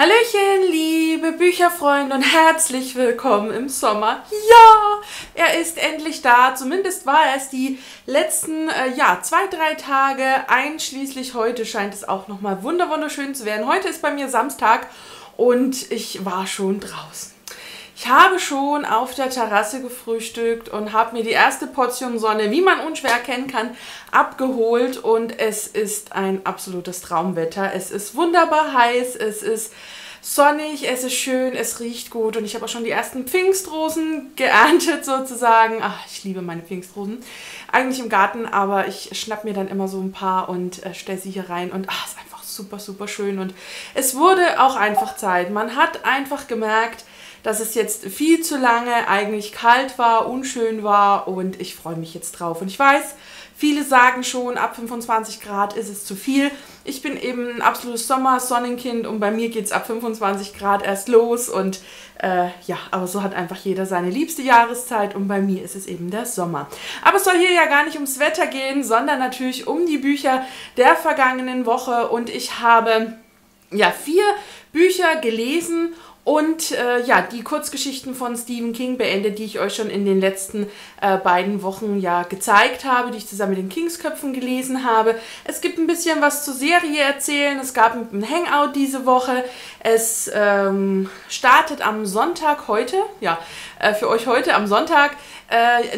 Hallöchen, liebe Bücherfreunde und herzlich willkommen im Sommer. Ja, er ist endlich da, zumindest war es die letzten 2-3 Tage, einschließlich heute scheint es auch nochmal wunderschön zu werden. Heute ist bei mir Samstag und ich war schon draußen. Ich habe schon auf der Terrasse gefrühstückt und habe mir die erste Portion Sonne, wie man unschwer erkennen kann, abgeholt und es ist ein absolutes Traumwetter. Es ist wunderbar heiß, es ist sonnig, es ist schön, es riecht gut und ich habe auch schon die ersten Pfingstrosen geerntet sozusagen. Ach, ich liebe meine Pfingstrosen. Eigentlich im Garten, aber ich schnapp mir dann immer so ein paar und stelle sie hier rein und ach, ist einfach super schön und es wurde auch einfach Zeit. Man hat einfach gemerkt, dass es jetzt viel zu lange eigentlich kalt war, unschön war und ich freue mich jetzt drauf. Und ich weiß, viele sagen schon, ab 25 Grad ist es zu viel. Ich bin eben ein absolutes Sommer-Sonnenkind und bei mir geht es ab 25 Grad erst los. Und ja, aber so hat einfach jeder seine liebste Jahreszeit und bei mir ist es eben der Sommer. Aber es soll hier ja gar nicht ums Wetter gehen, sondern natürlich um die Bücher der vergangenen Woche. Und ich habe ja 4 Bücher gelesen und ja, die Kurzgeschichten von Stephen King beendet, die ich euch schon in den letzten 2 Wochen ja gezeigt habe, die ich zusammen mit den Kingsköpfen gelesen habe. Es gibt ein bisschen was zur Serie erzählen, es gab ein Hangout diese Woche, es startet am Sonntag heute, ja, für euch heute am Sonntag,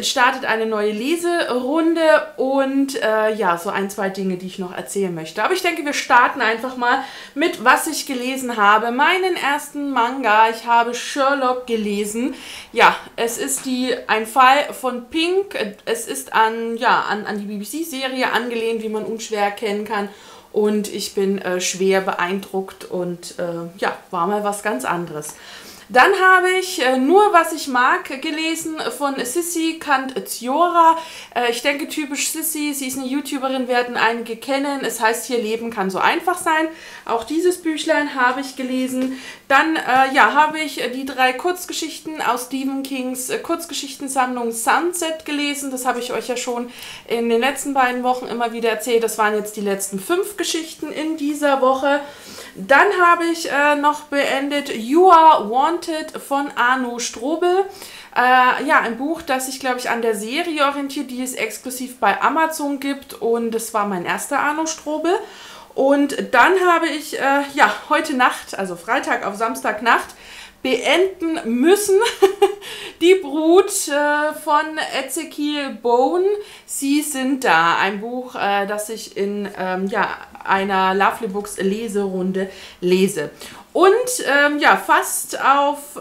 startet eine neue Leserunde und ja, so 1-2 Dinge, die ich noch erzählen möchte. Aber ich denke, wir starten einfach mal mit, was ich gelesen habe. Meinen ersten Manga, ich habe Sherlock gelesen. Ja, es ist Ein Fall von Pink. Es ist an die BBC-Serie angelehnt, wie man unschwer erkennen kann. Und ich bin schwer beeindruckt und ja, war mal was ganz anderes. Dann habe ich Nur, was ich mag, gelesen von Sissy Kant-Ziora. Ich denke, typisch Sissi, sie ist eine YouTuberin, werden einige kennen. Es heißt hier, Leben kann so einfach sein. Auch dieses Büchlein habe ich gelesen. Dann ja, habe ich die 3 Kurzgeschichten aus Stephen Kings Kurzgeschichtensammlung Sunset gelesen. Das habe ich euch ja schon in den letzten 2 Wochen immer wieder erzählt. Das waren jetzt die letzten 5 Geschichten in dieser Woche. Dann habe ich noch beendet You Are Wanted von Arno Strobel. Ja, ein Buch, das sich, glaube ich, an der Serie orientiert, die es exklusiv bei Amazon gibt. Und das war mein erster Arno Strobel. Und dann habe ich, ja, heute Nacht, also Freitag auf Samstagnacht, beenden müssen. Die Brut von Ezekiel Boone. Sie sind da. Ein Buch, das ich in einer Lovelybooks Leserunde lese. Und ja, fast auf...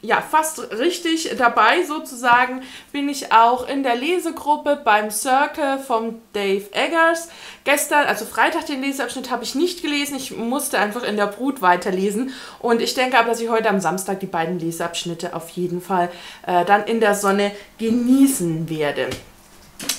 ja, fast richtig dabei sozusagen bin ich auch in der Lesegruppe beim Circle von Dave Eggers. Gestern, also Freitag, den Leseabschnitt habe ich nicht gelesen. Ich musste einfach in der Brut weiterlesen. Und ich denke aber, dass ich heute am Samstag die beiden Leseabschnitte auf jeden Fall dann in der Sonne genießen werde.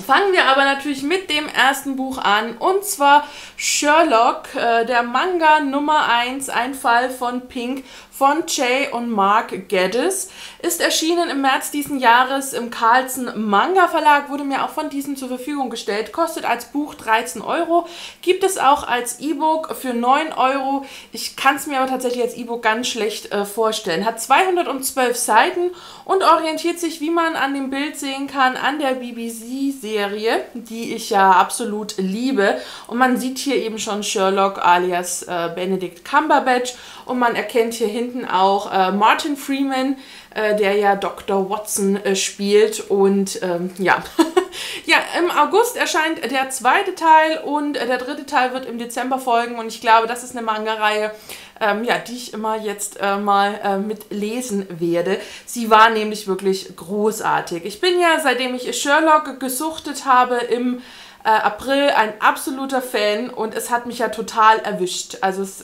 Fangen wir aber natürlich mit dem ersten Buch an, und zwar Sherlock, der Manga Nummer 1, Ein Fall von Pink von Jay und Mark Gaddis, ist erschienen im März diesen Jahres im Carlsen Manga Verlag, wurde mir auch von diesem zur Verfügung gestellt, kostet als Buch 13 €, gibt es auch als E-Book für 9 €, ich kann es mir aber tatsächlich als E-Book ganz schlecht vorstellen, hat 212 Seiten und orientiert sich, wie man an dem Bild sehen kann, an der BBC-Serie, die ich ja absolut liebe. Und man sieht hier eben schon Sherlock alias Benedict Cumberbatch und man erkennt hier hinten auch Martin Freeman, der ja Dr. Watson spielt. Und ja. Ja, im August erscheint der 2. Teil und der 3. Teil wird im Dezember folgen und ich glaube, das ist eine Manga-Reihe, ja, die ich immer jetzt mal mitlesen werde. Sie war nämlich wirklich großartig. Ich bin ja, seitdem ich Sherlock gesuchtet habe, im April ein absoluter Fan und es hat mich ja total erwischt. Also es...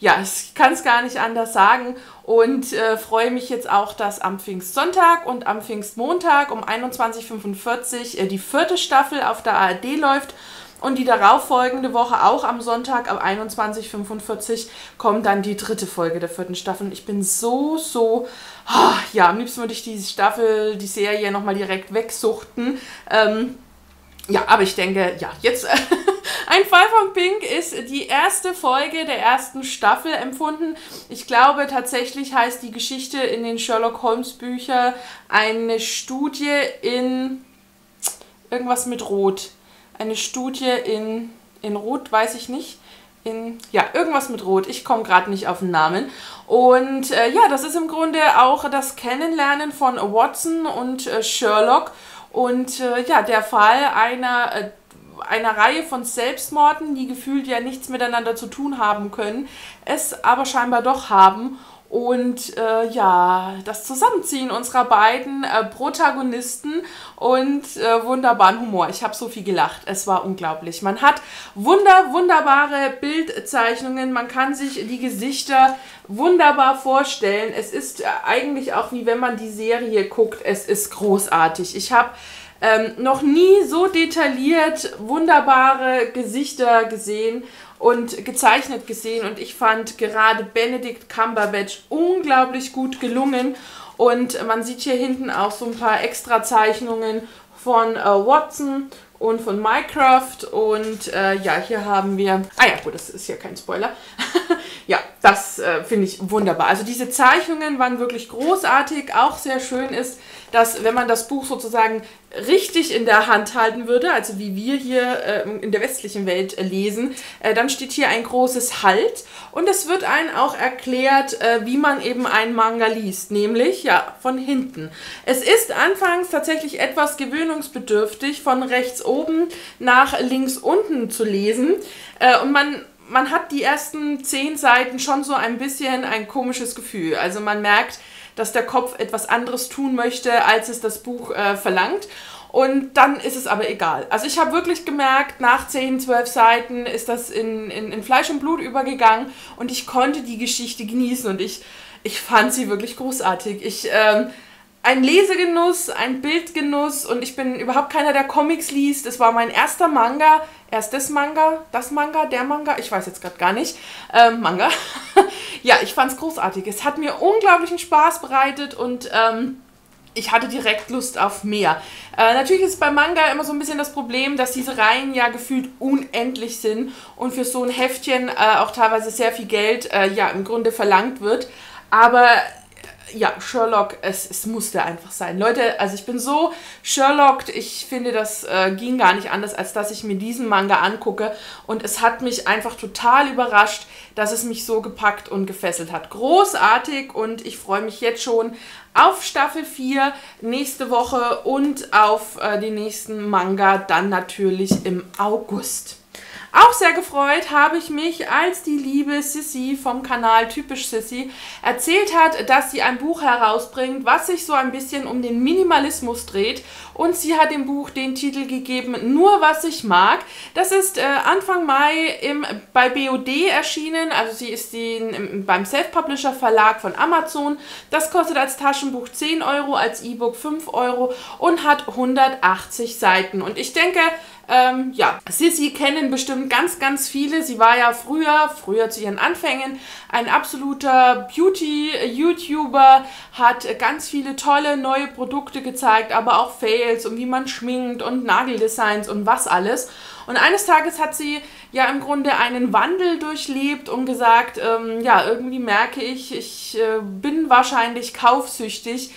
ja, ich kann es gar nicht anders sagen und freue mich jetzt auch, dass am Pfingstsonntag und am Pfingstmontag um 21:45 Uhr die 4. Staffel auf der ARD läuft und die darauffolgende Woche auch am Sonntag ab 21:45 Uhr kommt dann die 3. Folge der 4. Staffel. Und ich bin so... ja, am liebsten würde ich die Staffel, die Serie nochmal direkt wegsuchten. Ja, aber ich denke, ja, jetzt... Ein Fall von Pink ist die erste Folge der ersten Staffel empfunden. Ich glaube, tatsächlich heißt die Geschichte in den Sherlock Holmes Büchern eine Studie in irgendwas mit Rot. Eine Studie in Rot, weiß ich nicht. Ja, irgendwas mit Rot. Ich komme gerade nicht auf den Namen. Und ja, das ist im Grunde auch das Kennenlernen von Watson und Sherlock. Und ja, der Fall einer Reihe von Selbstmorden, die gefühlt ja nichts miteinander zu tun haben können, es aber scheinbar doch haben. Und ja, das Zusammenziehen unserer beiden Protagonisten und wunderbaren Humor. Ich habe so viel gelacht, es war unglaublich. Man hat wunderbare Bildzeichnungen, man kann sich die Gesichter wunderbar vorstellen. Es ist eigentlich auch wie wenn man die Serie guckt, es ist großartig. Ich habe noch nie so detailliert wunderbare Gesichter gesehen und gezeichnet gesehen, und ich fand gerade Benedict Cumberbatch unglaublich gut gelungen. Und man sieht hier hinten auch so ein paar extra Zeichnungen von Watson und von Mycroft. Und ja, hier haben wir... Ah ja, gut, das ist ja kein Spoiler. Ja, das finde ich wunderbar. Also diese Zeichnungen waren wirklich großartig. Auch sehr schön ist, dass wenn man das Buch sozusagen richtig in der Hand halten würde, also wie wir hier in der westlichen Welt lesen, dann steht hier ein großes Halt. Und es wird einem auch erklärt, wie man eben einen Manga liest, nämlich ja von hinten. Es ist anfangs tatsächlich etwas gewöhnungsbedürftig, von rechts oben nach links unten zu lesen, und man hat die ersten 10 Seiten schon so ein bisschen ein komisches Gefühl. Also man merkt, dass der Kopf etwas anderes tun möchte, als es das Buch verlangt. Und dann ist es aber egal. Also ich habe wirklich gemerkt, nach 10, 12 Seiten ist das in Fleisch und Blut übergegangen, und ich konnte die Geschichte genießen, und ich fand sie wirklich großartig. Ein Lesegenuss, ein Bildgenuss, und ich bin überhaupt keiner, der Comics liest. Es war mein erster Manga, ich weiß jetzt gerade gar nicht, Manga. Ja, ich fand es großartig. Es hat mir unglaublichen Spaß bereitet, und ich hatte direkt Lust auf mehr. Natürlich ist bei Manga immer so ein bisschen das Problem, dass diese Reihen ja gefühlt unendlich sind und für so ein Heftchen auch teilweise sehr viel Geld ja im Grunde verlangt wird. Aber... ja, Sherlock, es musste einfach sein. Leute, also ich bin so Sherlockt, ich finde, das ging gar nicht anders, als dass ich mir diesen Manga angucke. Und es hat mich einfach total überrascht, dass es mich so gepackt und gefesselt hat. Großartig, und ich freue mich jetzt schon auf Staffel 4 nächste Woche und auf den nächsten Manga dann natürlich im August. Auch sehr gefreut habe ich mich, als die liebe Sissi vom Kanal Typisch Sissi erzählt hat, dass sie ein Buch herausbringt, was sich so ein bisschen um den Minimalismus dreht. Und sie hat dem Buch den Titel gegeben, Nur was ich mag. Das ist Anfang Mai bei BOD erschienen. Also sie ist beim Self-Publisher Verlag von Amazon. Das kostet als Taschenbuch 10 Euro, als E-Book 5 Euro und hat 180 Seiten. Und ich denke... ja, Sissi kennen bestimmt ganz viele. Sie war ja früher zu ihren Anfängen ein absoluter Beauty-YouTuber, hat ganz viele tolle neue Produkte gezeigt, aber auch Fails und wie man schminkt und Nageldesigns und was alles. Und eines Tages hat sie ja im Grunde einen Wandel durchlebt und gesagt, ja, irgendwie merke ich, ich bin wahrscheinlich kaufsüchtig.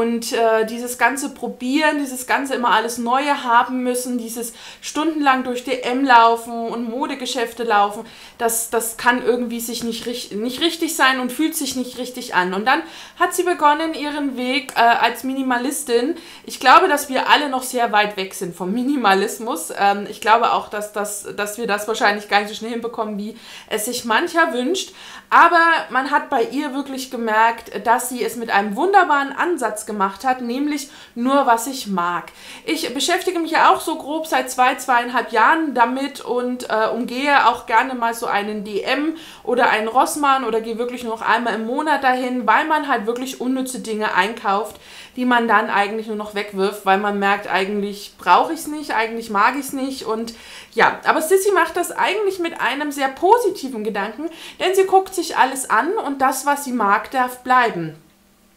Und dieses ganze Probieren, dieses ganze immer alles Neue haben müssen, dieses stundenlang durch DM laufen und Modegeschäfte laufen, das kann irgendwie sich nicht richtig sein und fühlt sich nicht richtig an. Und dann hat sie begonnen, ihren Weg als Minimalistin. Ich glaube, dass wir alle noch sehr weit weg sind vom Minimalismus. Ich glaube auch, dass wir das wahrscheinlich gar nicht so schnell hinbekommen, wie es sich mancher wünscht. Aber man hat bei ihr wirklich gemerkt, dass sie es mit einem wunderbaren Ansatz gemacht hat, nämlich Nur was ich mag. Ich beschäftige mich ja auch so grob seit 2,5 Jahren damit und umgehe auch gerne mal so einen DM oder einen Rossmann oder gehe wirklich nur noch einmal im Monat dahin, weil man halt wirklich unnütze Dinge einkauft, die man dann eigentlich nur noch wegwirft, weil man merkt, eigentlich brauche ich es nicht, eigentlich mag ich es nicht. Und ja, aber Sissi macht das eigentlich mit einem sehr positiven Gedanken, denn sie guckt sich alles an, und das, was sie mag, darf bleiben.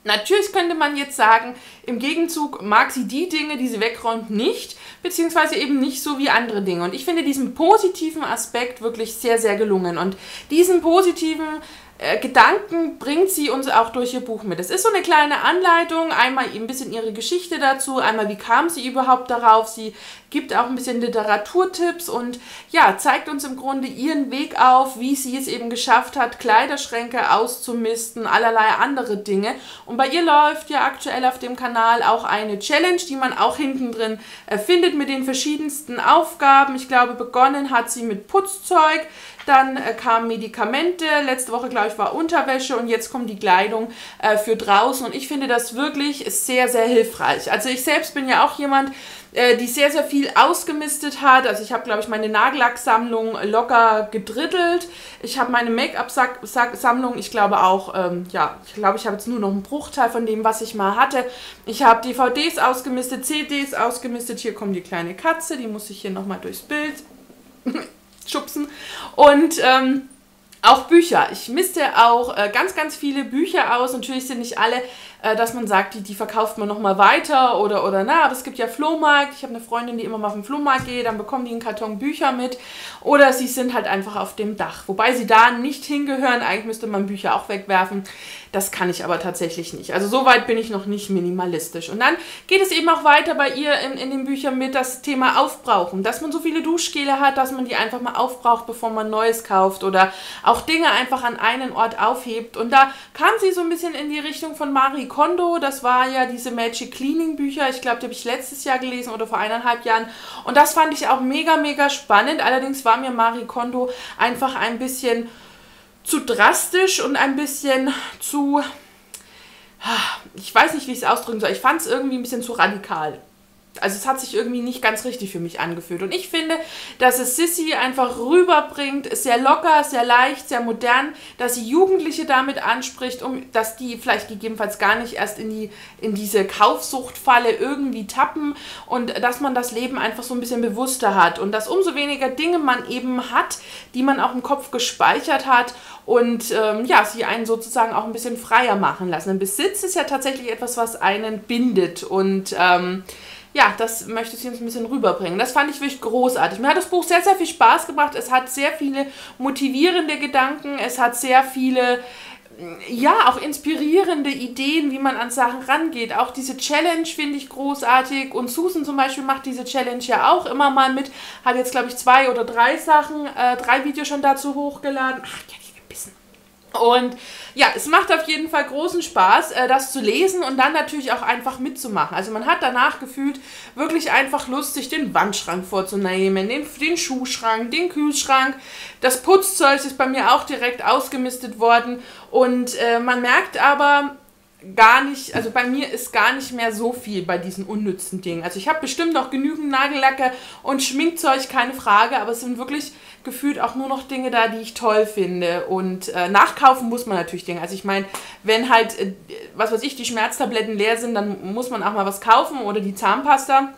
Natürlich könnte man jetzt sagen, im Gegenzug mag sie die Dinge, die sie wegräumt, nicht, beziehungsweise eben nicht so wie andere Dinge. Und ich finde diesen positiven Aspekt wirklich sehr, sehr gelungen. Und diesen positiven Gedanken bringt sie uns auch durch ihr Buch mit. Es ist so eine kleine Anleitung, einmal ein bisschen ihre Geschichte dazu, einmal wie kam sie überhaupt darauf. Sie gibt auch ein bisschen Literaturtipps und ja, zeigt uns im Grunde ihren Weg auf, wie sie es eben geschafft hat, Kleiderschränke auszumisten, allerlei andere Dinge. Und bei ihr läuft ja aktuell auf dem Kanal auch eine Challenge, die man auch hinten drin findet mit den verschiedensten Aufgaben. Ich glaube, begonnen hat sie mit Putzzeug. Dann kamen Medikamente, letzte Woche, glaube ich, war Unterwäsche und jetzt kommt die Kleidung für draußen und ich finde das wirklich sehr, sehr hilfreich. Also ich selbst bin ja auch jemand, die sehr, sehr viel ausgemistet hat. Also ich habe, glaube ich, meine Nagellacksammlung locker gedrittelt. Ich habe meine Make-up-Sammlung, ich glaube auch, ja, ich glaube, ich habe jetzt nur noch einen Bruchteil von dem, was ich mal hatte. Ich habe DVDs ausgemistet, CDs ausgemistet. Hier kommt die kleine Katze, die muss ich hier nochmal durchs Bild schubsen. Und auch Bücher. Ich misste auch ganz, ganz viele Bücher aus. Natürlich sind nicht alle, dass man sagt, die verkauft man nochmal weiter oder na, aber es gibt ja Flohmarkt. Ich habe eine Freundin, die immer mal auf den Flohmarkt geht, dann bekommen die einen Karton Bücher mit. Oder sie sind halt einfach auf dem Dach. Wobei sie da nicht hingehören. Eigentlich müsste man Bücher auch wegwerfen. Das kann ich aber tatsächlich nicht. Also so weit bin ich noch nicht minimalistisch. Und dann geht es eben auch weiter bei ihr in den Büchern mit das Thema Aufbrauchen. Dass man so viele Duschgele hat, dass man die einfach mal aufbraucht, bevor man Neues kauft oder auch Dinge einfach an einen Ort aufhebt. Und da kam sie so ein bisschen in die Richtung von Marie Kondo. Das war ja diese Magic Cleaning Bücher. Ich glaube, die habe ich letztes Jahr gelesen oder vor 1,5 Jahren. Und das fand ich auch mega, mega spannend. Allerdings war mir Marie Kondo einfach ein bisschen zu drastisch und ein bisschen zu, ich weiß nicht, wie ich es ausdrücken soll, ich fand es irgendwie ein bisschen zu radikal. Also es hat sich irgendwie nicht ganz richtig für mich angefühlt. Und ich finde, dass es Sissy einfach rüberbringt, sehr locker, sehr leicht, sehr modern, dass sie Jugendliche damit anspricht, dass die vielleicht gegebenenfalls gar nicht erst in diese Kaufsuchtfalle irgendwie tappen und dass man das Leben einfach so ein bisschen bewusster hat und dass umso weniger Dinge man eben hat, die man auch im Kopf gespeichert hat und ja, sie einen sozusagen auch ein bisschen freier machen lassen. Denn Besitz ist ja tatsächlich etwas, was einen bindet und ja, das möchte ich jetzt ein bisschen rüberbringen. Das fand ich wirklich großartig. Mir hat das Buch sehr, sehr viel Spaß gebracht. Es hat sehr viele motivierende Gedanken. Es hat sehr viele, ja, auch inspirierende Ideen, wie man an Sachen rangeht. Auch diese Challenge finde ich großartig. Und Susan zum Beispiel macht diese Challenge ja auch immer mal mit. Hat jetzt, glaube ich, 2 oder 3 Sachen, 3 Videos schon dazu hochgeladen. Ach, ja, ich gebissen. Und ja, es macht auf jeden Fall großen Spaß, das zu lesen und dann natürlich auch einfach mitzumachen. Also man hat danach gefühlt wirklich einfach Lust, sich den Wandschrank vorzunehmen, den Schuhschrank, den Kühlschrank. Das Putzzeug ist bei mir auch direkt ausgemistet worden und man merkt aber gar nicht, also bei mir ist gar nicht mehr so viel bei diesen unnützen Dingen. Also ich habe bestimmt noch genügend Nagellacke und Schminkzeug, keine Frage, aber es sind wirklich gefühlt auch nur noch Dinge da, die ich toll finde. Und nachkaufen muss man natürlich Dinge. Also ich meine, wenn halt, was weiß ich, die Schmerztabletten leer sind, dann muss man auch mal was kaufen oder die Zahnpasta.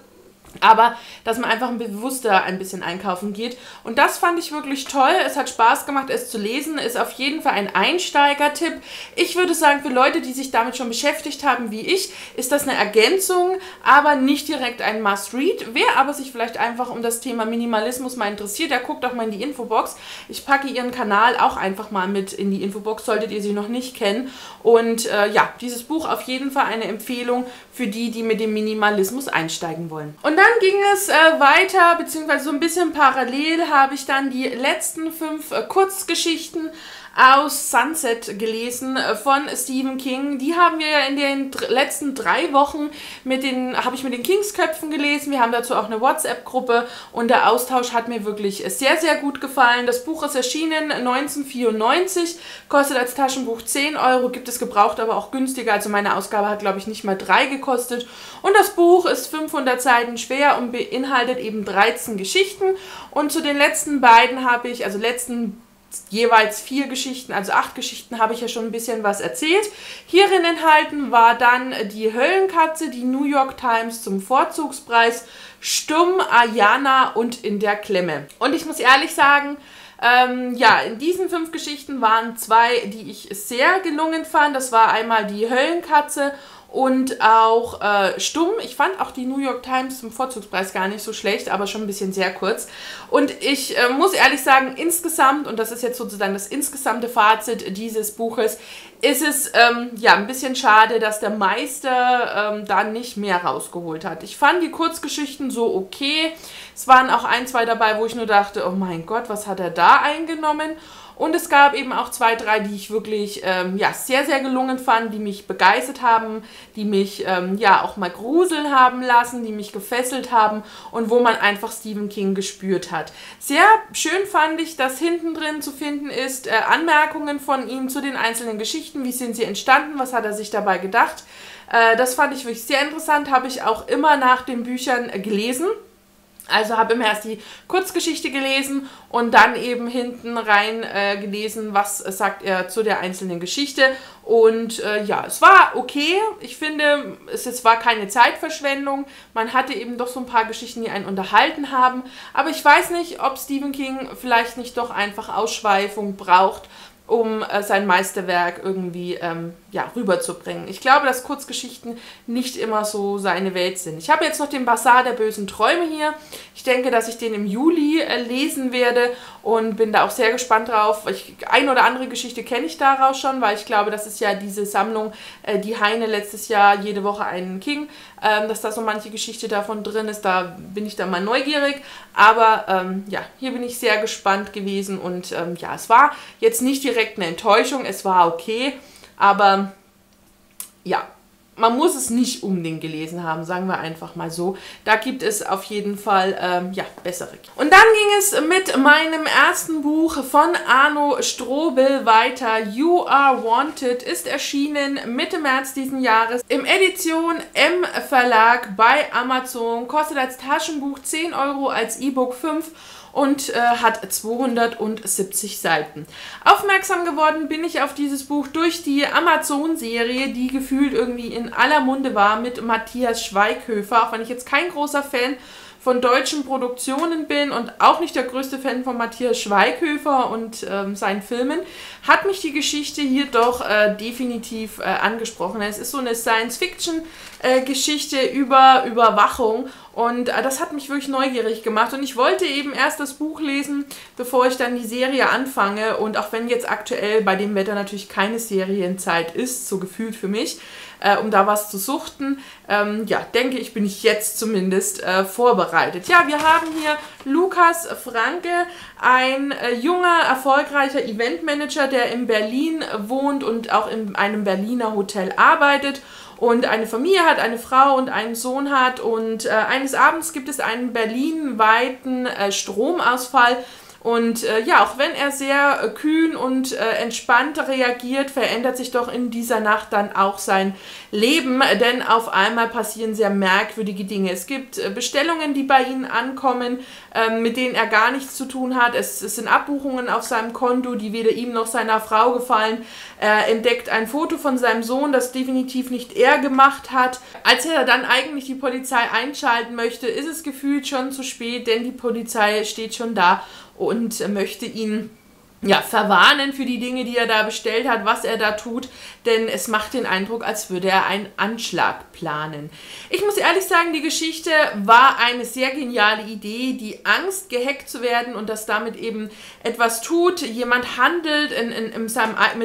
Aber dass man einfach bewusster ein bisschen einkaufen geht. Und das fand ich wirklich toll. Es hat Spaß gemacht, es zu lesen. Ist auf jeden Fall ein Einsteigertipp. Ich würde sagen, für Leute, die sich damit schon beschäftigt haben, wie ich, ist das eine Ergänzung, aber nicht direkt ein Must-Read. Wer aber sich vielleicht einfach um das Thema Minimalismus mal interessiert, der guckt auch mal in die Infobox. Ich packe ihren Kanal auch einfach mal mit in die Infobox, solltet ihr sie noch nicht kennen. Und ja, dieses Buch auf jeden Fall eine Empfehlung für die, die mit dem Minimalismus einsteigen wollen. Und dann ging es weiter, beziehungsweise so ein bisschen parallel habe ich dann die letzten 5 Kurzgeschichten aus Sunset gelesen von Stephen King. Die haben wir ja in den letzten 3 Wochen habe ich mit den Kingsköpfen gelesen. Wir haben dazu auch eine WhatsApp-Gruppe und der Austausch hat mir wirklich sehr, sehr gut gefallen. Das Buch ist erschienen 1994, kostet als Taschenbuch 10 €, gibt es gebraucht, aber auch günstiger. Also meine Ausgabe hat, glaube ich, nicht mal 3 gekostet. Und das Buch ist 500 Seiten schwer und beinhaltet eben 13 Geschichten. Und zu den letzten beiden habe ich, also letzten jeweils 4 Geschichten, also 8 Geschichten, habe ich ja schon ein bisschen was erzählt. Hierin enthalten war dann die Höllenkatze, die New York Times zum Vorzugspreis, Stumm, Ayana und in der Klemme. Und ich muss ehrlich sagen, Ja, in diesen 5 Geschichten waren 2, die ich sehr gelungen fand. Das war einmal die Höllenkatze und auch Stumm. Ich fand auch die New York Times zum Vorzugspreis gar nicht so schlecht, aber schon ein bisschen sehr kurz. Und ich muss ehrlich sagen, insgesamt, und das ist jetzt sozusagen das insgesamte Fazit dieses Buches, ist es ja, ein bisschen schade, dass der Meister da nicht mehr rausgeholt hat. Ich fand die Kurzgeschichten so okay. Es waren auch 1, 2 dabei, wo ich nur dachte, oh mein Gott, was hat er da eingenommen? Und es gab eben auch 2, 3, die ich wirklich ja, sehr, sehr gelungen fand, die mich begeistert haben, die mich ja auch mal gruseln haben lassen, die mich gefesselt haben und wo man einfach Stephen King gespürt hat. Sehr schön fand ich, dass hinten drin zu finden ist Anmerkungen von ihm zu den einzelnen Geschichten, wie sind sie entstanden, was hat er sich dabei gedacht. Das fand ich wirklich sehr interessant, habe ich auch immer nach den Büchern gelesen. Also habe immer erst die Kurzgeschichte gelesen und dann eben hinten rein gelesen, was sagt er zu der einzelnen Geschichte. Und ja, es war okay. Ich finde, es war keine Zeitverschwendung. Man hatte eben doch so ein paar Geschichten, die einen unterhalten haben. Aber ich weiß nicht, ob Stephen King vielleicht nicht doch einfach Ausschweifung braucht, um sein Meisterwerk irgendwie ja, rüberzubringen. Ich glaube, dass Kurzgeschichten nicht immer so seine Welt sind. Ich habe jetzt noch den Basar der bösen Träume hier. Ich denke, dass ich den im Juli lesen werde und bin da auch sehr gespannt drauf. Eine oder andere Geschichte kenne ich daraus schon, weil ich glaube, das ist ja diese Sammlung, die Heine letztes Jahr jede Woche einen King, dass da so manche Geschichte davon drin ist. Da bin ich dann mal neugierig. Aber ja, hier bin ich sehr gespannt gewesen und ja, es war jetzt nicht direkt eine Enttäuschung. Es war okay, aber ja, man muss es nicht unbedingt gelesen haben, sagen wir einfach mal so. Da gibt es auf jeden Fall, ja, bessere. Und dann ging es mit meinem ersten Buch von Arno Strobel weiter. You Are Wanted ist erschienen Mitte März diesen Jahres im Edition M Verlag bei Amazon. Kostet als Taschenbuch 10 Euro, als E-Book 5 Euro. Und hat 270 Seiten. Aufmerksam geworden bin ich auf dieses Buch durch die Amazon-Serie, die gefühlt irgendwie in aller Munde war, mit Matthias Schweighöfer, auch wenn ich jetzt kein großer Fan von deutschen Produktionen bin und auch nicht der größte Fan von Matthias Schweighöfer und seinen Filmen, hat mich die Geschichte hier doch definitiv angesprochen. Es ist so eine Science-Fiction-Geschichte über Überwachung und das hat mich wirklich neugierig gemacht und ich wollte eben erst das Buch lesen, bevor ich dann die Serie anfange, und auch wenn jetzt aktuell bei dem Wetter natürlich keine Serienzeit ist, so gefühlt für mich, um da was zu suchten, ja, denke ich, bin ich jetzt zumindest vorbereitet. Ja, wir haben hier Lukas Franke, ein junger, erfolgreicher Eventmanager, der in Berlin wohnt und auch in einem Berliner Hotel arbeitet und eine Familie hat, eine Frau und einen Sohn hat, und eines Abends gibt es einen berlinweiten Stromausfall. Und ja, auch wenn er sehr kühn und entspannt reagiert, verändert sich doch in dieser Nacht dann auch sein Leben, denn auf einmal passieren sehr merkwürdige Dinge. Es gibt Bestellungen, die bei ihnen ankommen, mit denen er gar nichts zu tun hat. Es sind Abbuchungen auf seinem Konto, die weder ihm noch seiner Frau gefallen. Er entdeckt ein Foto von seinem Sohn, das definitiv nicht er gemacht hat. Als er dann eigentlich die Polizei einschalten möchte, ist es gefühlt schon zu spät, denn die Polizei steht schon da und möchte ihn ja verwarnen für die Dinge, die er da bestellt hat, was er da tut, denn es macht den Eindruck, als würde er einen Anschlag planen. Ich muss ehrlich sagen, die Geschichte war eine sehr geniale Idee, die Angst, gehackt zu werden und dass damit eben etwas tut. Jemand handelt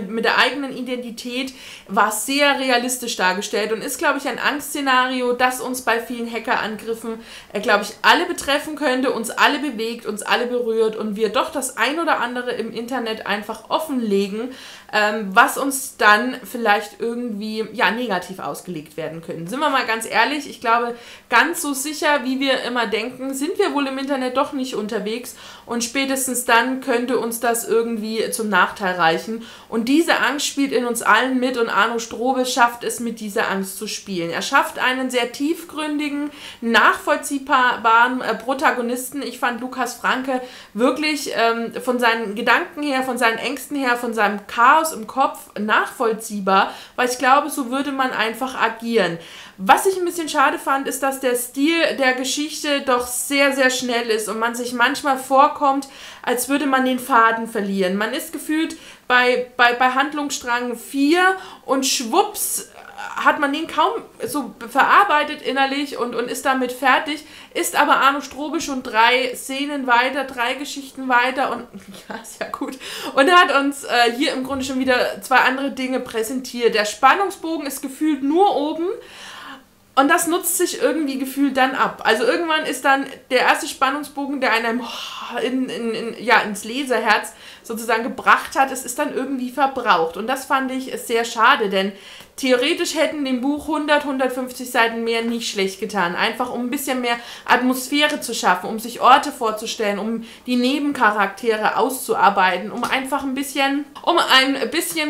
mit der eigenen Identität, war sehr realistisch dargestellt und ist, glaube ich, ein Angstszenario, das uns bei vielen Hackerangriffen, glaube ich, alle betreffen könnte, uns alle bewegt, uns alle berührt und wir doch das ein oder andere im Internet einfach offenlegen, was uns dann vielleicht irgendwie ja negativ ausgelegt werden können. Sind wir mal ganz ehrlich, ich glaube, ganz so sicher, wie wir immer denken, sind wir wohl im Internet doch nicht unterwegs und spätestens dann könnte uns das irgendwie zum Nachteil reichen. Und diese Angst spielt in uns allen mit und Arno Strobel schafft es, mit dieser Angst zu spielen. Er schafft einen sehr tiefgründigen, nachvollziehbaren Protagonisten. Ich fand Lukas Franke wirklich von seinen Gedanken Gedanken her, von seinen Ängsten her, von seinem Chaos im Kopf nachvollziehbar, weil ich glaube, so würde man einfach agieren. Was ich ein bisschen schade fand, ist, dass der Stil der Geschichte doch sehr, sehr schnell ist und man sich manchmal vorkommt, als würde man den Faden verlieren. Man ist gefühlt bei Handlungsstrang 4 und schwupps hat man den kaum so verarbeitet innerlich und ist damit fertig, ist aber Arno Strobel schon 3 Szenen weiter, 3 Geschichten weiter und ja, ist ja gut. Und er hat uns hier im Grunde schon wieder 2 andere Dinge präsentiert. Der Spannungsbogen ist gefühlt nur oben und das nutzt sich irgendwie gefühlt dann ab. Also irgendwann ist dann der erste Spannungsbogen, der einem ins Leserherz sozusagen gebracht hat, es ist dann irgendwie verbraucht. Und das fand ich sehr schade, denn theoretisch hätten dem Buch 100, 150 Seiten mehr nicht schlecht getan. Einfach um ein bisschen mehr Atmosphäre zu schaffen, um sich Orte vorzustellen, um die Nebencharaktere auszuarbeiten, um einfach ein bisschen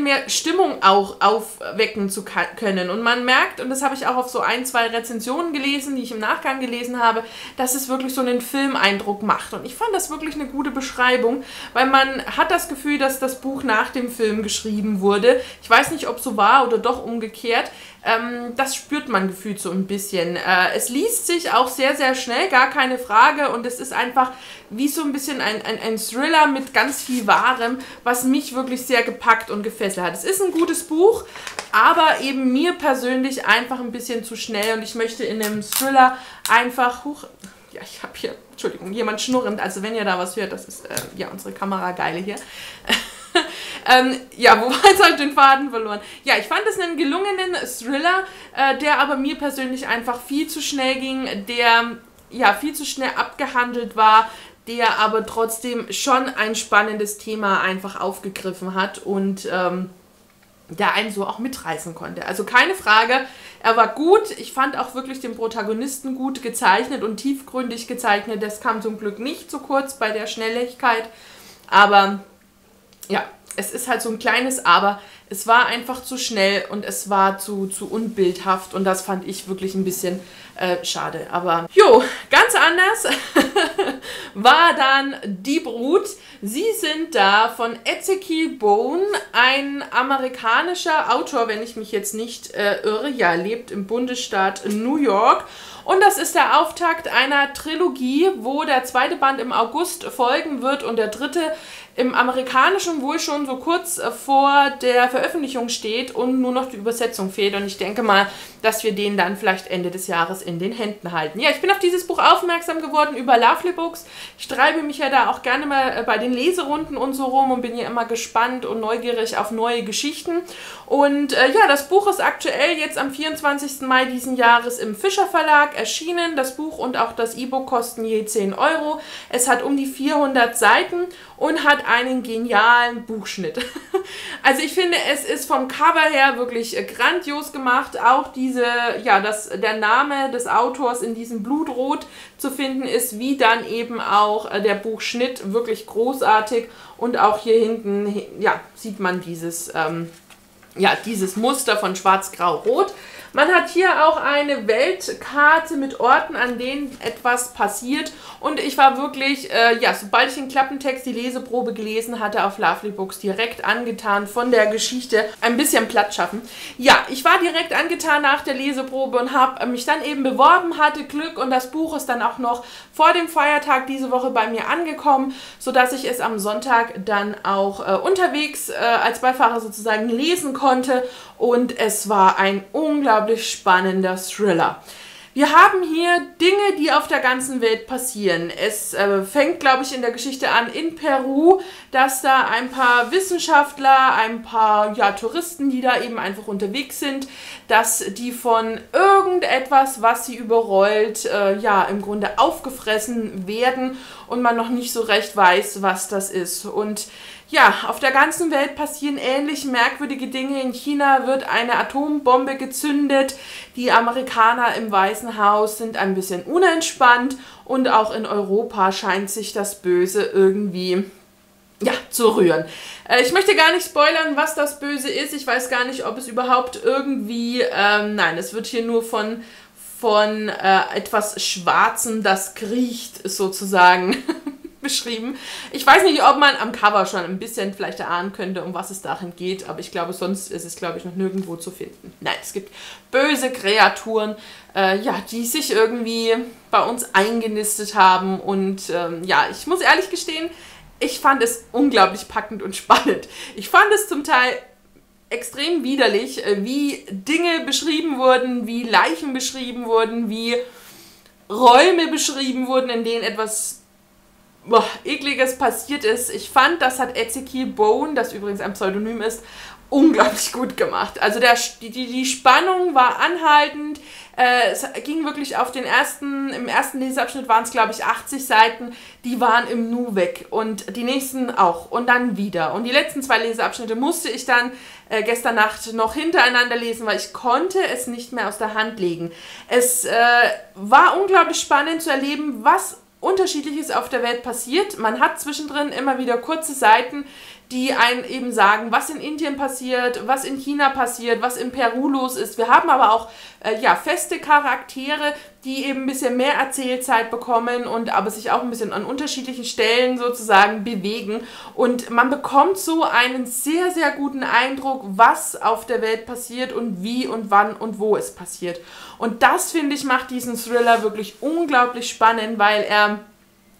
mehr Stimmung auch aufwecken zu können. Und man merkt, und das habe ich auch auf so 1, 2 Rezensionen gelesen, die ich im Nachgang gelesen habe, dass es wirklich so einen Filmeindruck macht. Und ich fand das wirklich eine gute Beschreibung, weil man hat das Gefühl, dass das Buch nach dem Film geschrieben wurde. Ich weiß nicht, ob so war oder doch umgekehrt. Das spürt man gefühlt so ein bisschen. Es liest sich auch sehr, sehr schnell, gar keine Frage. Und es ist einfach wie so ein bisschen ein Thriller mit ganz viel Wahrem, was mich wirklich sehr gepackt und gefesselt hat. Es ist ein gutes Buch, aber eben mir persönlich einfach ein bisschen zu schnell. Und ich möchte in einem Thriller einfach... Huch, ja, ich habe hier... Entschuldigung, jemand schnurrend. Also wenn ihr da was hört, das ist ja unsere Kamerageile hier. Ja, wo war jetzt halt den Faden verloren? Ja, ich fand es einen gelungenen Thriller, der aber mir persönlich einfach viel zu schnell ging, der ja viel zu schnell abgehandelt war, der aber trotzdem schon ein spannendes Thema einfach aufgegriffen hat und der einen so auch mitreißen konnte. Also keine Frage, er war gut. Ich fand auch wirklich den Protagonisten gut gezeichnet und tiefgründig gezeichnet. Das kam zum Glück nicht so kurz bei der Schnelligkeit. Aber ja, es ist halt so ein kleines Aber. Es war einfach zu schnell und es war zu unbildhaft und das fand ich wirklich ein bisschen schade. Aber jo, ganz anders war dann Die Brut. Sie sind da von Ezekiel Boone, ein amerikanischer Autor, wenn ich mich jetzt nicht irre. Ja, lebt im Bundesstaat New York. Und das ist der Auftakt einer Trilogie, wo der 2. Band im August folgen wird und der 3. im Amerikanischen wohl schon so kurz vor der Veröffentlichung steht und nur noch die Übersetzung fehlt. Und ich denke mal, dass wir den dann vielleicht Ende des Jahres in den Händen halten. Ja, ich bin auf dieses Buch aufmerksam geworden über Lovelybooks. Ich treibe mich ja da auch gerne mal bei den Leserunden und so rum und bin ja immer gespannt und neugierig auf neue Geschichten. Und ja, das Buch ist aktuell jetzt am 24. Mai diesen Jahres im Fischer Verlag erschienen. Das Buch und auch das E-Book kosten je 10 €. Es hat um die 400 Seiten und hat einen genialen Buchschnitt. Also ich finde, es ist vom Cover her wirklich grandios gemacht. Auch diese, ja, dass der Name des Autors in diesem Blutrot zu finden ist, wie dann eben auch der Buchschnitt, wirklich großartig. Und auch hier hinten, ja, sieht man dieses, ja, dieses Muster von Schwarz-Grau-Rot. Man hat hier auch eine Weltkarte mit Orten, an denen etwas passiert. Und ich war wirklich, ja, sobald ich den Klappentext, die Leseprobe gelesen hatte, auf Lovelybooks direkt angetan von der Geschichte. Ein bisschen Platz schaffen. Ja, ich war direkt angetan nach der Leseprobe und habe mich dann eben beworben, hatte Glück. Und das Buch ist dann auch noch vor dem Feiertag diese Woche bei mir angekommen, sodass ich es am Sonntag dann auch unterwegs als Beifahrer sozusagen lesen konnte. Und es war ein unglaublich spannender Thriller. Wir haben hier Dinge, die auf der ganzen Welt passieren. Es fängt, glaube ich, in der Geschichte an in Peru, dass da ein paar Wissenschaftler, ein paar ja, Touristen, die da eben einfach unterwegs sind, dass die von irgendetwas, was sie überrollt, ja, im Grunde aufgefressen werden und man noch nicht so recht weiß, was das ist. Und ja, auf der ganzen Welt passieren ähnlich merkwürdige Dinge. In China wird eine Atombombe gezündet. Die Amerikaner im Weißen Haus sind ein bisschen unentspannt. Und auch in Europa scheint sich das Böse irgendwie, ja, zu rühren. Ich möchte gar nicht spoilern, was das Böse ist. Ich weiß gar nicht, ob es überhaupt irgendwie... nein, es wird hier nur von etwas Schwarzem, das kriecht, sozusagen beschrieben. Ich weiß nicht, ob man am Cover schon ein bisschen vielleicht erahnen könnte, um was es darin geht, aber ich glaube, sonst ist es, glaube ich, noch nirgendwo zu finden. Nein, es gibt böse Kreaturen, ja, die sich irgendwie bei uns eingenistet haben und ja, ich muss ehrlich gestehen, ich fand es unglaublich packend und spannend. Ich fand es zum Teil extrem widerlich, wie Dinge beschrieben wurden, wie Leichen beschrieben wurden, wie Räume beschrieben wurden, in denen etwas Ekliges passiert ist. Ich fand, das hat Ezekiel Boone, das übrigens ein Pseudonym ist, unglaublich gut gemacht. Also die Spannung war anhaltend. Es ging wirklich auf den im ersten Leseabschnitt waren es, glaube ich, 80 Seiten, die waren im Nu weg und die nächsten auch und dann wieder. Und die letzten zwei Leseabschnitte musste ich dann gestern Nacht noch hintereinander lesen, weil ich konnte es nicht mehr aus der Hand legen. Es war unglaublich spannend zu erleben, was Unterschiedliches auf der Welt passiert. Man hat zwischendrin immer wieder kurze Seiten, die einen eben sagen, was in Indien passiert, was in China passiert, was in Peru los ist. Wir haben aber auch ja, feste Charaktere, die eben ein bisschen mehr Erzählzeit bekommen und aber sich auch ein bisschen an unterschiedlichen Stellen sozusagen bewegen. Und man bekommt so einen sehr, sehr guten Eindruck, was auf der Welt passiert und wie und wann und wo es passiert. Und das, finde ich, macht diesen Thriller wirklich unglaublich spannend, weil er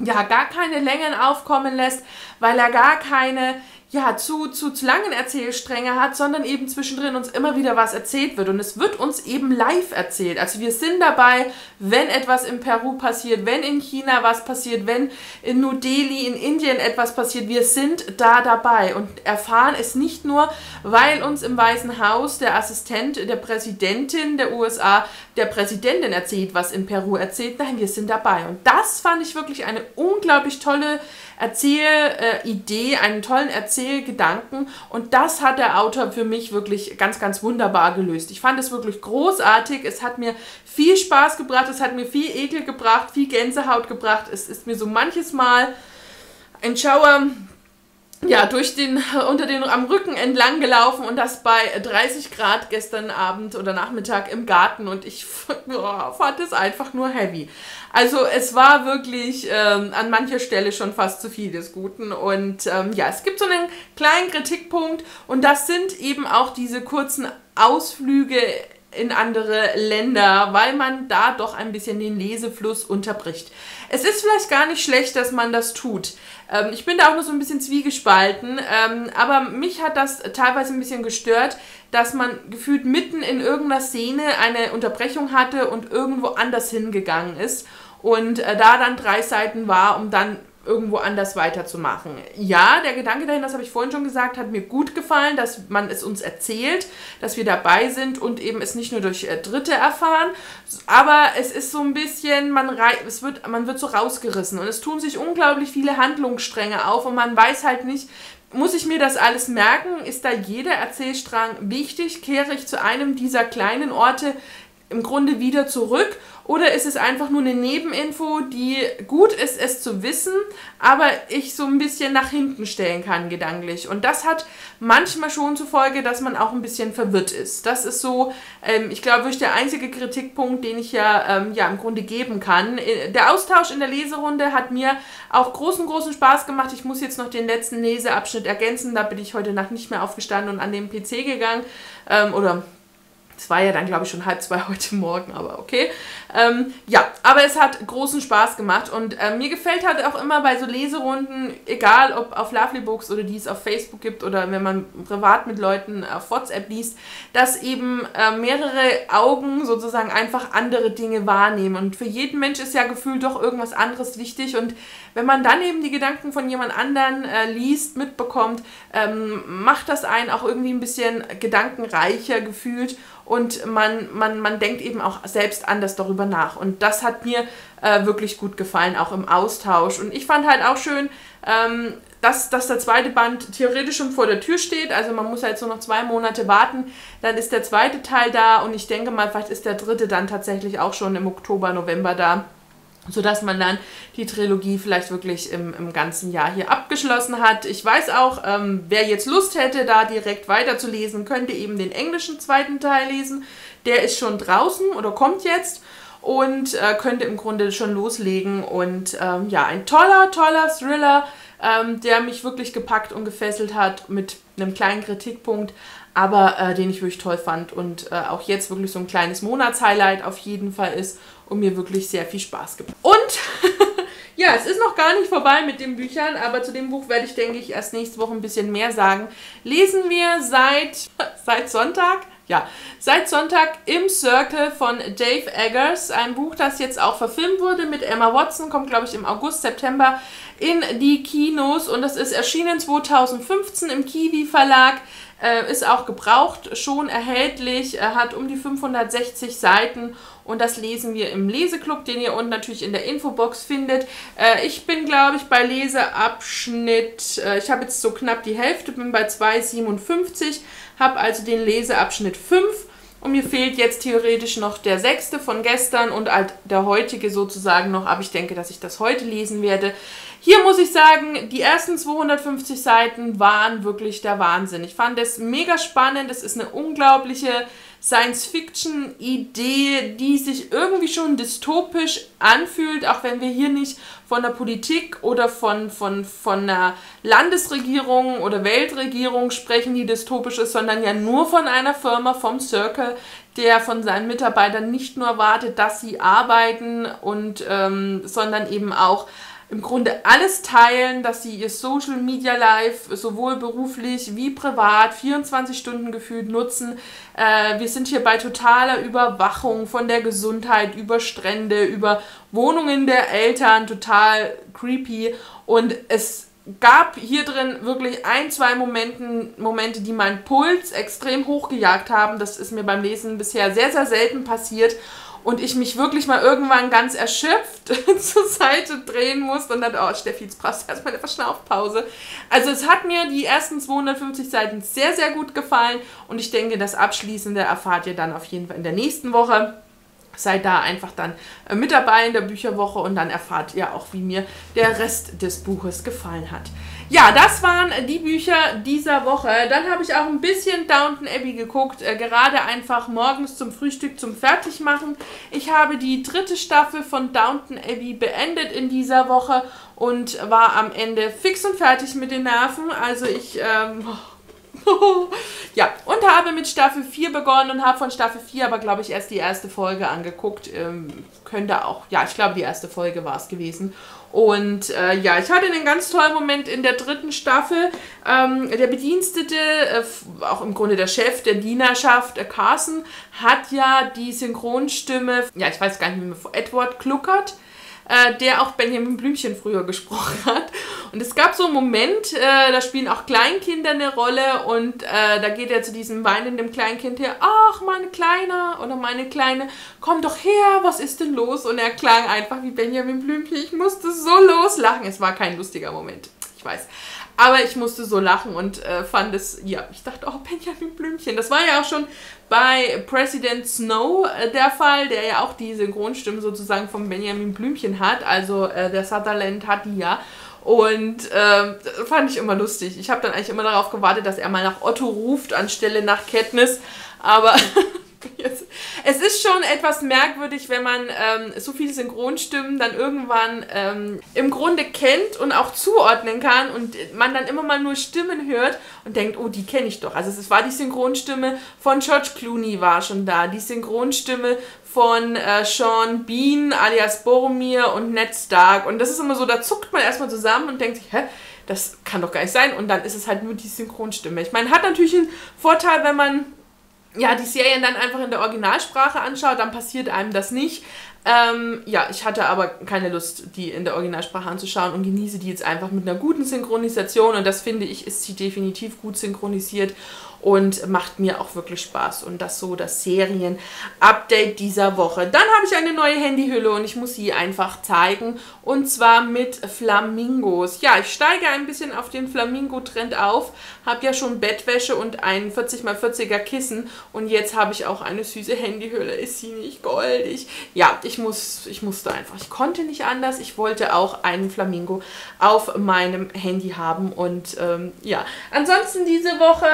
ja gar keine Längen aufkommen lässt, weil er gar keine ja, zu langen Erzählstränge hat, sondern eben zwischendrin uns immer wieder was erzählt wird. Und es wird uns eben live erzählt. Also wir sind dabei, wenn etwas in Peru passiert, wenn in China was passiert, wenn in New Delhi, in Indien etwas passiert. Wir sind da dabei und erfahren es nicht nur, weil uns im Weißen Haus der Assistent der Präsidentin der USA, der Präsidentin erzählt, was in Peru erzählt. Nein, wir sind dabei. Und das fand ich wirklich eine unglaublich tolle Erzählidee, einen tollen Erzählgedanken, und das hat der Autor für mich wirklich ganz, ganz wunderbar gelöst. Ich fand es wirklich großartig, es hat mir viel Spaß gebracht, es hat mir viel Ekel gebracht, viel Gänsehaut gebracht, es ist mir so manches Mal ein Schauer ja, am Rücken entlang gelaufen, und das bei 30 Grad gestern Abend oder Nachmittag im Garten, und ich fand es einfach nur heavy. Also es war wirklich an mancher Stelle schon fast zu viel des Guten, und ja, es gibt so einen kleinen Kritikpunkt, und das sind eben auch diese kurzen Ausflüge in andere Länder, weil man da doch ein bisschen den Lesefluss unterbricht. Es ist vielleicht gar nicht schlecht, dass man das tut. Ich bin da auch nur so ein bisschen zwiegespalten, aber mich hat das teilweise ein bisschen gestört, dass man gefühlt mitten in irgendeiner Szene eine Unterbrechung hatte und irgendwo anders hingegangen ist und da dann 3 Seiten war, um dann irgendwo anders weiterzumachen. Ja, der Gedanke dahin, das habe ich vorhin schon gesagt, hat mir gut gefallen, dass man es uns erzählt, dass wir dabei sind und eben es nicht nur durch Dritte erfahren, aber es ist so ein bisschen, man wird so rausgerissen und es tun sich unglaublich viele Handlungsstränge auf und man weiß halt nicht, muss ich mir das alles merken? Ist da jeder Erzählstrang wichtig? Kehre ich zu einem dieser kleinen Orte im Grunde wieder zurück? Oder ist es einfach nur eine Nebeninfo, die gut ist, es zu wissen, aber ich so ein bisschen nach hinten stellen kann gedanklich. Und das hat manchmal schon zur Folge, dass man auch ein bisschen verwirrt ist. Das ist so, ich glaube, wirklich der einzige Kritikpunkt, den ich ja, im Grunde geben kann. Der Austausch in der Leserunde hat mir auch großen Spaß gemacht. Ich muss jetzt noch den letzten Leseabschnitt ergänzen. Da bin ich heute Nacht nicht mehr aufgestanden und an den PC gegangen oder... Es war ja dann, glaube ich, schon 1:30 heute Morgen, aber okay. Ja, aber es hat großen Spaß gemacht und mir gefällt halt auch immer bei so Leserunden, egal ob auf Lovelybooks oder die es auf Facebook gibt oder wenn man privat mit Leuten auf WhatsApp liest, dass eben mehrere Augen sozusagen einfach andere Dinge wahrnehmen. Und für jeden Mensch ist ja gefühlt doch irgendwas anderes wichtig, und wenn man dann eben die Gedanken von jemand anderen liest, mitbekommt, macht das einen auch irgendwie ein bisschen gedankenreicher gefühlt. Und man denkt eben auch selbst anders darüber nach. Und das hat mir wirklich gut gefallen, auch im Austausch. Und ich fand halt auch schön, dass der zweite Band theoretisch schon vor der Tür steht. Also man muss halt so noch 2 Monate warten. Dann ist der zweite Teil da. Und ich denke mal, vielleicht ist der dritte dann tatsächlich auch schon im Oktober, November da. Sodass man dann die Trilogie vielleicht wirklich im ganzen Jahr hier abgeschlossen hat. Ich weiß auch, wer jetzt Lust hätte, da direkt weiterzulesen, könnte eben den englischen zweiten Teil lesen. Der ist schon draußen oder kommt jetzt. und könnte im Grunde schon loslegen. Und ja, ein toller, toller Thriller, der mich wirklich gepackt und gefesselt hat mit einem kleinen Kritikpunkt, aber den ich wirklich toll fand und auch jetzt wirklich so ein kleines Monatshighlight auf jeden Fall ist und mir wirklich sehr viel Spaß gibt. Und ja, es ist noch gar nicht vorbei mit den Büchern, aber zu dem Buch werde ich, denke ich, erst nächste Woche ein bisschen mehr sagen. Lesen wir seit Sonntag, ja, seit Sonntag im Circle von Dave Eggers, ein Buch, das jetzt auch verfilmt wurde mit Emma Watson, kommt, glaube ich, im August, September in die Kinos und das ist erschienen 2015 im Kiwi Verlag, ist auch gebraucht, schon erhältlich, hat um die 560 Seiten. Und das lesen wir im Leseklub, den ihr unten natürlich in der Infobox findet. Ich bin, glaube ich, bei Leseabschnitt, ich habe jetzt so knapp die Hälfte, bin bei 2,57, habe also den Leseabschnitt 5 und mir fehlt jetzt theoretisch noch der 6. von gestern und der heutige sozusagen noch, aber ich denke, dass ich das heute lesen werde. Hier muss ich sagen, die ersten 250 Seiten waren wirklich der Wahnsinn. Ich fand das mega spannend, das ist eine unglaubliche Science-Fiction-Idee, die sich irgendwie schon dystopisch anfühlt, auch wenn wir hier nicht von der Politik oder von einer Landesregierung oder Weltregierung sprechen, die dystopisch ist, sondern ja nur von einer Firma, vom Circle, der von seinen Mitarbeitern nicht nur erwartet, dass sie arbeiten, und sondern eben auch im Grunde alles teilen, dass sie ihr Social Media Life sowohl beruflich wie privat 24 Stunden gefühlt nutzen. Wir sind hier bei totaler Überwachung von der Gesundheit, über Strände, über Wohnungen der Eltern, total creepy. Und es gab hier drin wirklich ein, zwei Momente, die meinen Puls extrem hochgejagt haben. Das ist mir beim Lesen bisher sehr, sehr selten passiert. Und ich mich wirklich mal irgendwann ganz erschöpft zur Seite drehen musste und dachte, oh Steffi, jetzt brauchst du erstmal eine Verschnaufpause. Also es hat mir die ersten 250 Seiten sehr, sehr gut gefallen und ich denke, das Abschließende erfahrt ihr dann auf jeden Fall in der nächsten Woche. Seid da einfach dann mit dabei in der Bücherwoche und dann erfahrt ihr auch, wie mir der Rest des Buches gefallen hat. Ja, das waren die Bücher dieser Woche. Dann habe ich auch ein bisschen Downton Abbey geguckt, gerade einfach morgens zum Frühstück, zum Fertigmachen. Ich habe die 3. Staffel von Downton Abbey beendet in dieser Woche und war am Ende fix und fertig mit den Nerven. Also ich... ja, und habe mit Staffel 4 begonnen und habe von Staffel 4 aber, glaube ich, erst die erste Folge angeguckt. Könnte auch, ja, ich glaube, die erste Folge war es gewesen. Und ja, ich hatte einen ganz tollen Moment in der 3. Staffel. Der Bedienstete, auch im Grunde der Chef der Dienerschaft, Carlsen, hat ja die Synchronstimme, ja, ich weiß gar nicht mehr, Edward Kluckert, der auch Benjamin Blümchen früher gesprochen hat. Und es gab so einen Moment, da spielen auch Kleinkinder eine Rolle und da geht er zu diesem weinenden Kleinkind her, ach, meine Kleine oder meine Kleine, komm doch her, was ist denn los? Und er klang einfach wie Benjamin Blümchen, ich musste so loslachen. Es war kein lustiger Moment, ich weiß. Aber ich musste so lachen und fand es, ja, ich dachte, oh, Benjamin Blümchen. Das war ja auch schon bei President Snow der Fall, der ja auch die Synchronstimme sozusagen von Benjamin Blümchen hat. Also der Sutherland hat die ja. Und fand ich immer lustig. Ich habe dann eigentlich immer darauf gewartet, dass er mal nach Otto ruft, anstelle nach Katniss. Aber... Es ist schon etwas merkwürdig, wenn man so viele Synchronstimmen dann irgendwann im Grunde kennt und auch zuordnen kann und man dann immer mal nur Stimmen hört und denkt, oh, die kenne ich doch. Also es war die Synchronstimme von George Clooney war schon da, die Synchronstimme von Sean Bean alias Boromir und Ned Stark und das ist immer so, da zuckt man erstmal zusammen und denkt sich, hä? Das kann doch gar nicht sein und dann ist es halt nur die Synchronstimme. Ich meine, hat natürlich einen Vorteil, wenn man ja, die Serien dann einfach in der Originalsprache anschaut, dann passiert einem das nicht. Ja, ich hatte aber keine Lust, die in der Originalsprache anzuschauen und genieße die jetzt einfach mit einer guten Synchronisation und das finde ich, ist sie definitiv gut synchronisiert und macht mir auch wirklich Spaß. Und das so das Serien-Update dieser Woche. Dann habe ich eine neue Handyhülle und ich muss sie einfach zeigen und zwar mit Flamingos. Ja, ich steige ein bisschen auf den Flamingo-Trend auf, habe ja schon Bettwäsche und ein 40x40er Kissen und jetzt habe ich auch eine süße Handyhülle. Ist sie nicht goldig? Ja, ich musste einfach, ich konnte nicht anders. Ich wollte auch einen Flamingo auf meinem Handy haben und ja. Ansonsten diese Woche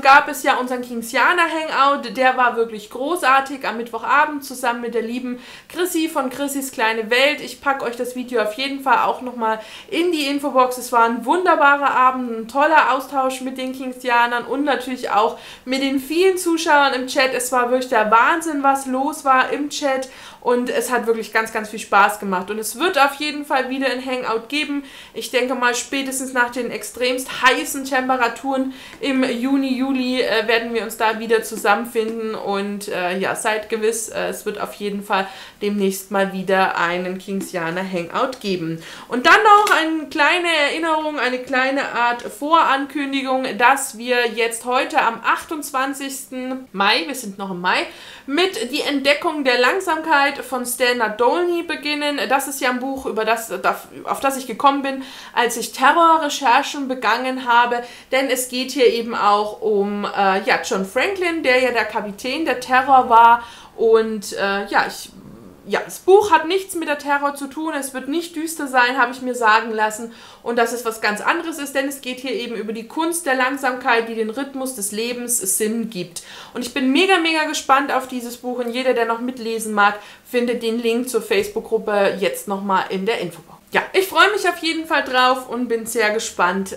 gab es ja unseren Kingsianer Hangout, der war wirklich großartig am Mittwochabend zusammen mit der lieben Chrissy von Chrissys Kleine Welt. Ich packe euch das Video auf jeden Fall auch nochmal in die Infobox. Es war ein wunderbarer Abend, ein toller Austausch mit den Kingsianern und natürlich auch mit den vielen Zuschauern im Chat. Es war wirklich der Wahnsinn, was los war im Chat und es hat wirklich ganz, ganz viel Spaß gemacht. Und es wird auf jeden Fall wieder ein Hangout geben. Ich denke mal, spätestens nach den extremst heißen Temperaturen im Juni, Juli werden wir uns da wieder zusammenfinden. Und ja, seid gewiss, es wird auf jeden Fall demnächst mal wieder einen Kingsianer Hangout geben. Und dann noch eine kleine Erinnerung, eine kleine Art Vorankündigung, dass wir jetzt heute am 28. Mai, wir sind noch im Mai, mit Die Entdeckung der Langsamkeit von Stan Nadolny beginnen. Das ist ja ein Buch, auf das ich gekommen bin, als ich Terrorrecherchen begangen habe, denn es geht hier eben auch um ja, John Franklin, der ja der Kapitän der Terror war und ja, das Buch hat nichts mit der Terror zu tun, es wird nicht düster sein, habe ich mir sagen lassen, und dass es was ganz anderes ist, denn es geht hier eben über die Kunst der Langsamkeit, die den Rhythmus des Lebens Sinn gibt. Und ich bin mega, mega gespannt auf dieses Buch und jeder, der noch mitlesen mag, findet den Link zur Facebook-Gruppe jetzt nochmal in der Infobox. Ja, ich freue mich auf jeden Fall drauf und bin sehr gespannt,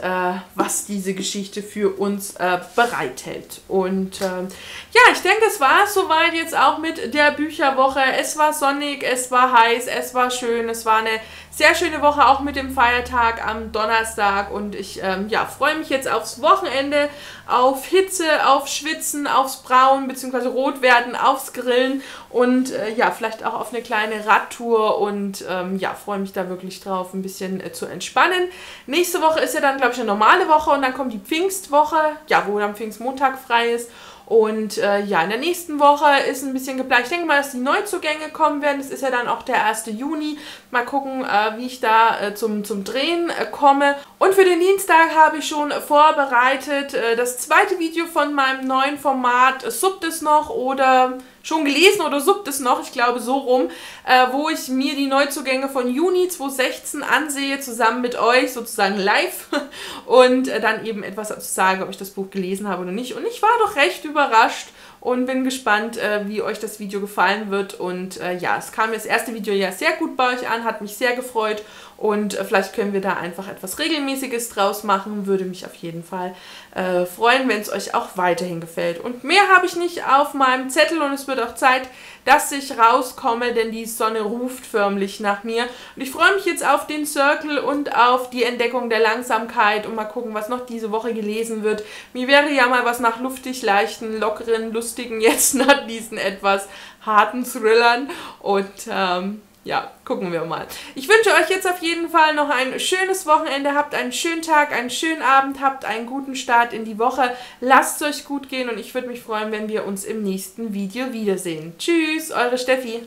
was diese Geschichte für uns bereithält. Und ja, ich denke, es war es soweit jetzt auch mit der Bücherwoche. Es war sonnig, es war heiß, es war schön, es war eine sehr schöne Woche, auch mit dem Feiertag am Donnerstag. Und ich ja, freue mich jetzt aufs Wochenende, auf Hitze, auf Schwitzen, aufs Brauen bzw. Rotwerden, aufs Grillen und ja, vielleicht auch auf eine kleine Radtour und ja, freue mich da wirklich drauf, ein bisschen zu entspannen. Nächste Woche ist ja dann, glaube ich, eine normale Woche und dann kommt die Pfingstwoche, ja, wo dann Pfingstmontag frei ist. Und ja, in der nächsten Woche ist ein bisschen geplant. Ich denke mal, dass die Neuzugänge kommen werden. Das ist ja dann auch der 1. Juni. Mal gucken, wie ich da zum Drehen komme. Und für den Dienstag habe ich schon vorbereitet das zweite Video von meinem neuen Format. Subt es noch oder schon gelesen oder subt es noch, ich glaube so rum, wo ich mir die Neuzugänge von Juni 2016 ansehe, zusammen mit euch, sozusagen live, und dann eben etwas dazu sage, ob ich das Buch gelesen habe oder nicht. Und ich war doch recht überrascht und bin gespannt, wie euch das Video gefallen wird. Und ja, es kam das erste Video ja sehr gut bei euch an, hat mich sehr gefreut. Und vielleicht können wir da einfach etwas Regelmäßiges draus machen. Würde mich auf jeden Fall freuen, wenn es euch auch weiterhin gefällt. Und mehr habe ich nicht auf meinem Zettel und es wird auch Zeit, dass ich rauskomme, denn die Sonne ruft förmlich nach mir. Und ich freue mich jetzt auf den Circle und auf die Entdeckung der Langsamkeit und mal gucken, was noch diese Woche gelesen wird. Mir wäre ja mal was nach luftig, leichten, lockeren, lustigen jetzt nach diesen etwas harten Thrillern und ja, gucken wir mal. Ich wünsche euch jetzt auf jeden Fall noch ein schönes Wochenende. Habt einen schönen Tag, einen schönen Abend, habt einen guten Start in die Woche. Lasst es euch gut gehen und ich würde mich freuen, wenn wir uns im nächsten Video wiedersehen. Tschüss, eure Steffi.